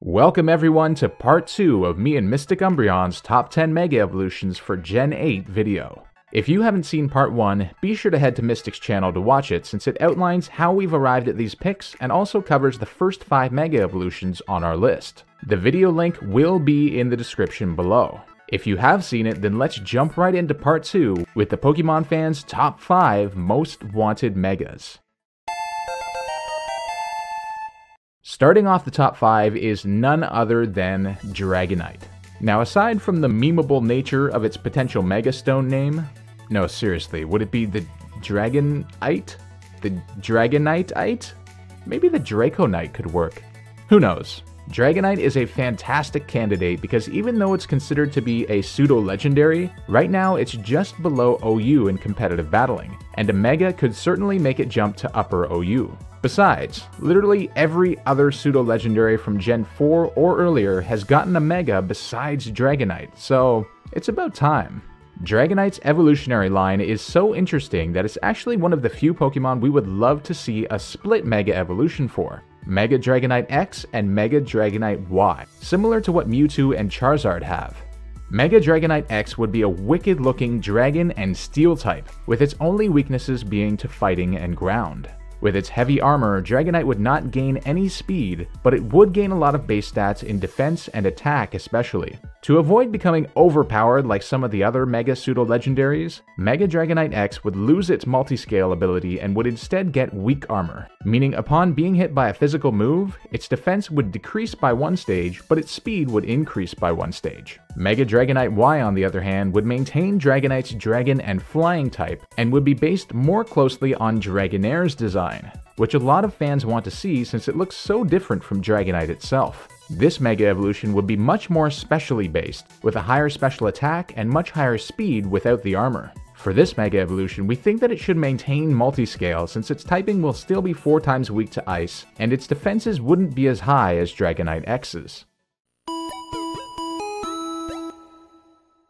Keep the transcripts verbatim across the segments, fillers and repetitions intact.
Welcome everyone to part two of me and Mystic Umbreon's top ten Mega Evolutions for Gen eight video. If you haven't seen part one, be sure to head to Mystic's channel to watch it since it outlines how we've arrived at these picks and also covers the first five Mega Evolutions on our list. The video link will be in the description below. If you have seen it, then let's jump right into part two with the Pokemon fans' top five Most Wanted Megas. Starting off the top five is none other than Dragonite. Now aside from the memeable nature of its potential Mega Stone name, no seriously, would it be the Dragonite? The Dragonite-ite? Maybe the Draconite could work. Who knows? Dragonite is a fantastic candidate because even though it's considered to be a pseudo-legendary, right now it's just below O U in competitive battling, and a Mega could certainly make it jump to upper O U. Besides, literally every other pseudo-legendary from Gen four or earlier has gotten a Mega besides Dragonite, so it's about time. Dragonite's evolutionary line is so interesting that it's actually one of the few Pokemon we would love to see a split Mega Evolution for. Mega Dragonite X and Mega Dragonite Y, similar to what Mewtwo and Charizard have. Mega Dragonite X would be a wicked-looking Dragon and Steel type, with its only weaknesses being to fighting and ground. With its heavy armor, Dragonite would not gain any speed, but it would gain a lot of base stats in defense and attack especially. To avoid becoming overpowered like some of the other Mega Pseudo-Legendaries, Mega Dragonite X would lose its multi-scale ability and would instead get weak armor, meaning upon being hit by a physical move, its defense would decrease by one stage, but its speed would increase by one stage. Mega Dragonite Y, on the other hand, would maintain Dragonite's Dragon and Flying type, and would be based more closely on Dragonaire's design, which a lot of fans want to see since it looks so different from Dragonite itself. This Mega Evolution would be much more specially based, with a higher special attack and much higher speed without the armor. For this Mega Evolution, we think that it should maintain multi-scale since its typing will still be four times weak to ice, and its defenses wouldn't be as high as Dragonite X's.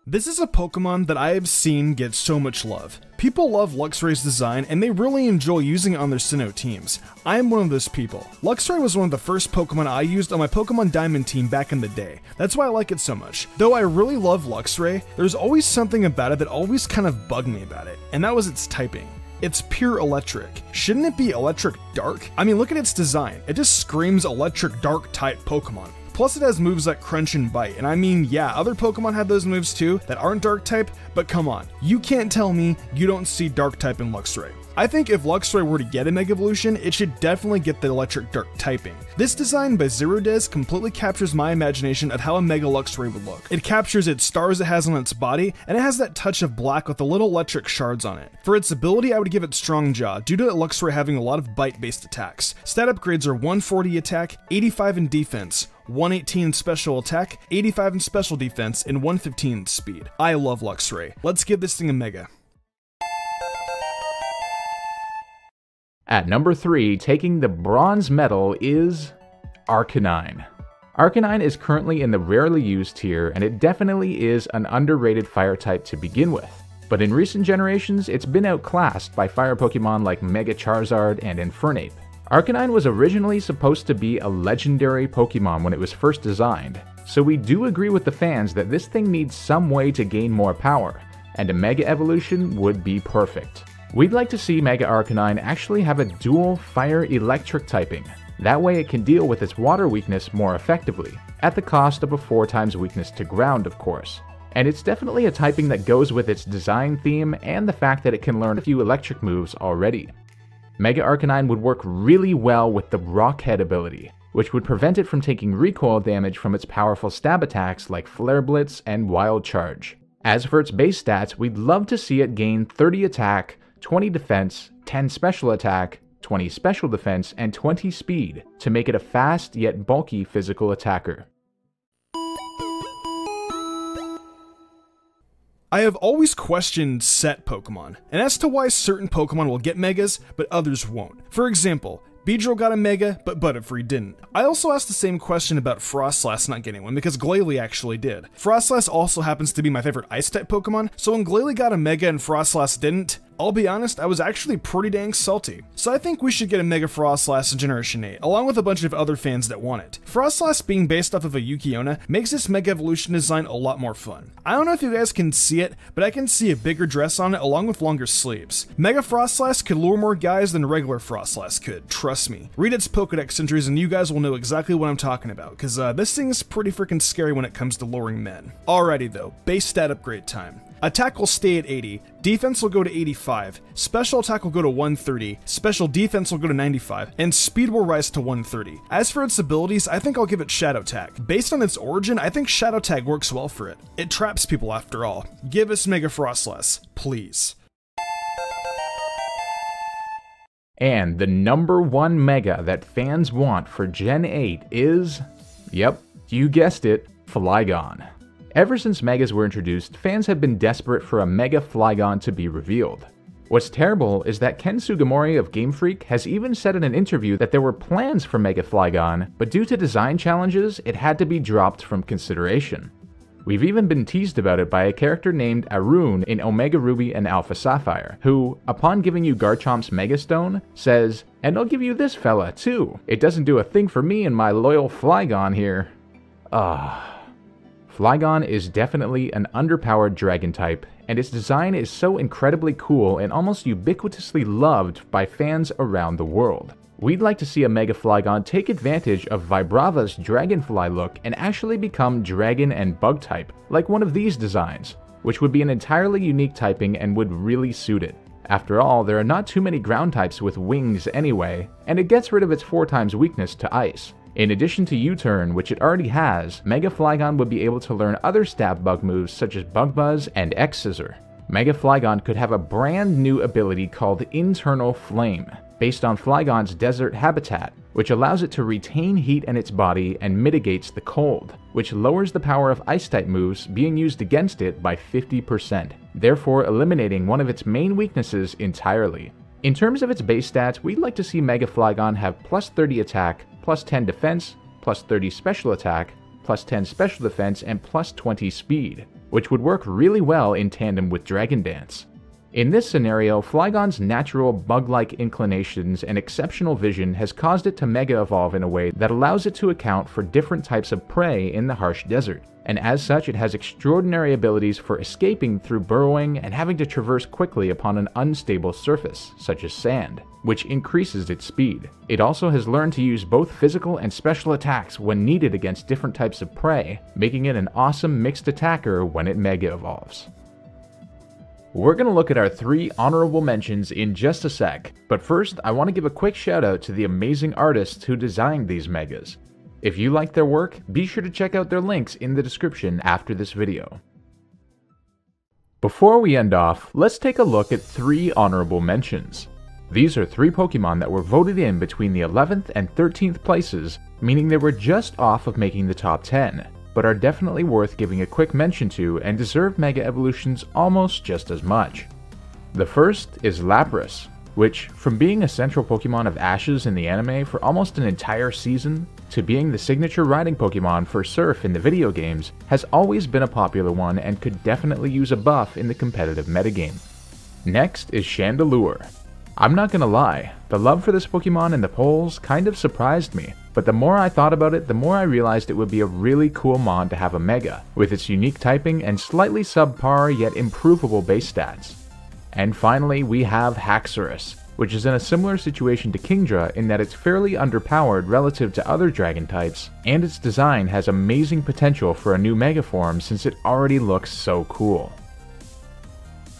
This is a Pokemon that I have seen get so much love. People love Luxray's design and they really enjoy using it on their Sinnoh teams. I am one of those people. Luxray was one of the first Pokemon I used on my Pokemon Diamond team back in the day. That's why I like it so much. Though I really love Luxray, there's always something about it that always kind of bugged me about it, and that was its typing. It's pure electric. Shouldn't it be electric dark? I mean, look at its design. It just screams electric dark type Pokemon. Plus it has moves like Crunch and Bite, and I mean, yeah, other Pokemon have those moves too that aren't Dark-type, but come on, you can't tell me you don't see Dark-type in Luxray. I think if Luxray were to get a Mega Evolution, it should definitely get the Electric Dark typing. This design by Zerudez completely captures my imagination of how a Mega Luxray would look. It captures its stars it has on its body, and it has that touch of black with the little electric shards on it. For its ability, I would give it Strong Jaw, due to Luxray having a lot of bite-based attacks. Stat upgrades are one forty attack, eighty-five in defense, one eighteen in special attack, eighty-five in special defense, and one fifteen in speed. I love Luxray. Let's give this thing a Mega. At number three, taking the bronze medal is Arcanine. Arcanine is currently in the rarely used tier, and it definitely is an underrated fire type to begin with. But in recent generations, it's been outclassed by fire Pokemon like Mega Charizard and Infernape. Arcanine was originally supposed to be a legendary Pokemon when it was first designed, so we do agree with the fans that this thing needs some way to gain more power, and a Mega Evolution would be perfect. We'd like to see Mega Arcanine actually have a dual Fire-Electric typing. That way it can deal with its water weakness more effectively, at the cost of a four times weakness to ground, of course. And it's definitely a typing that goes with its design theme and the fact that it can learn a few electric moves already. Mega Arcanine would work really well with the Rock Head ability, which would prevent it from taking recoil damage from its powerful stab attacks like Flare Blitz and Wild Charge. As for its base stats, we'd love to see it gain thirty attack, twenty defense, ten special attack, twenty special defense, and twenty speed to make it a fast yet bulky physical attacker. I have always questioned set Pokemon, and as to why certain Pokemon will get Megas, but others won't. For example, Beedrill got a Mega, but Butterfree didn't. I also asked the same question about Froslass not getting one, because Glalie actually did. Froslass also happens to be my favorite Ice-type Pokemon, so when Glalie got a Mega and Froslass didn't, I'll be honest, I was actually pretty dang salty. So I think we should get a Mega Froslass in Generation eight, along with a bunch of other fans that want it. Froslass being based off of a Yukiona makes this Mega Evolution design a lot more fun. I don't know if you guys can see it, but I can see a bigger dress on it along with longer sleeves. Mega Froslass could lure more guys than regular Froslass could, trust me. Read its Pokedex entries and you guys will know exactly what I'm talking about, because uh, this thing is pretty freaking scary when it comes to luring men. Alrighty though, base stat upgrade time. Attack will stay at eighty, defense will go to eighty-five, special attack will go to one thirty, special defense will go to ninety-five, and speed will rise to one thirty. As for its abilities, I think I'll give it Shadow Tag. Based on its origin, I think Shadow Tag works well for it. It traps people after all. Give us Mega Froslass, please. And the number one Mega that fans want for Gen eight is, yep, you guessed it, Flygon. Ever since Megas were introduced, fans have been desperate for a Mega Flygon to be revealed. What's terrible is that Ken Sugimori of Game Freak has even said in an interview that there were plans for Mega Flygon, but due to design challenges, it had to be dropped from consideration. We've even been teased about it by a character named Arun in Omega Ruby and Alpha Sapphire, who, upon giving you Garchomp's Mega Stone, says, "And I'll give you this fella, too. It doesn't do a thing for me and my loyal Flygon here." Ah. Flygon is definitely an underpowered dragon type, and its design is so incredibly cool and almost ubiquitously loved by fans around the world. We'd like to see a Mega Flygon take advantage of Vibrava's dragonfly look and actually become dragon and bug type, like one of these designs, which would be an entirely unique typing and would really suit it. After all, there are not too many ground types with wings anyway, and it gets rid of its four times weakness to ice. In addition to U-Turn, which it already has, Mega Flygon would be able to learn other stab bug moves such as Bug Buzz and X-Scissor. Mega Flygon could have a brand new ability called Internal Flame, based on Flygon's desert habitat, which allows it to retain heat in its body and mitigates the cold, which lowers the power of Ice-type moves being used against it by fifty percent, therefore eliminating one of its main weaknesses entirely. In terms of its base stats, we'd like to see Mega Flygon have plus thirty attack, plus ten defense, plus thirty special attack, plus ten special defense, and plus twenty speed, which would work really well in tandem with Dragon Dance. In this scenario, Flygon's natural bug-like inclinations and exceptional vision has caused it to Mega Evolve in a way that allows it to account for different types of prey in the harsh desert, and as such it has extraordinary abilities for escaping through burrowing and having to traverse quickly upon an unstable surface, such as sand, which increases its speed. It also has learned to use both physical and special attacks when needed against different types of prey, making it an awesome mixed attacker when it Mega Evolves. We're going to look at our three honorable mentions in just a sec, but first I want to give a quick shout out to the amazing artists who designed these Megas. If you like their work, be sure to check out their links in the description after this video. Before we end off, let's take a look at three honorable mentions. These are three Pokemon that were voted in between the eleventh and thirteenth places, meaning they were just off of making the top ten. But are definitely worth giving a quick mention to and deserve Mega Evolutions almost just as much. The first is Lapras, which, from being a central Pokemon of Ashes in the anime for almost an entire season, to being the signature riding Pokemon for Surf in the video games, has always been a popular one and could definitely use a buff in the competitive metagame. Next is Chandelure. I'm not gonna lie, the love for this Pokemon in the polls kind of surprised me, but the more I thought about it, the more I realized it would be a really cool mon to have a Mega, with its unique typing and slightly subpar yet improvable base stats. And finally we have Haxorus, which is in a similar situation to Kingdra in that it's fairly underpowered relative to other dragon types, and its design has amazing potential for a new Mega form since it already looks so cool.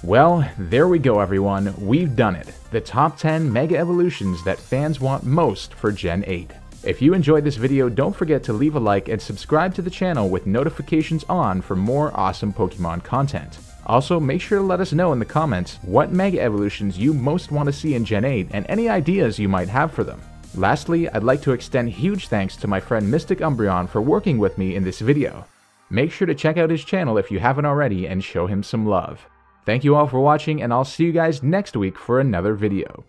Well, there we go everyone, we've done it. The top ten Mega Evolutions that fans want most for Gen eight. If you enjoyed this video, don't forget to leave a like and subscribe to the channel with notifications on for more awesome Pokemon content. Also, make sure to let us know in the comments what Mega Evolutions you most want to see in Gen eight and any ideas you might have for them. Lastly, I'd like to extend huge thanks to my friend Mystic Umbreon for working with me in this video. Make sure to check out his channel if you haven't already and show him some love. Thank you all for watching, and I'll see you guys next week for another video.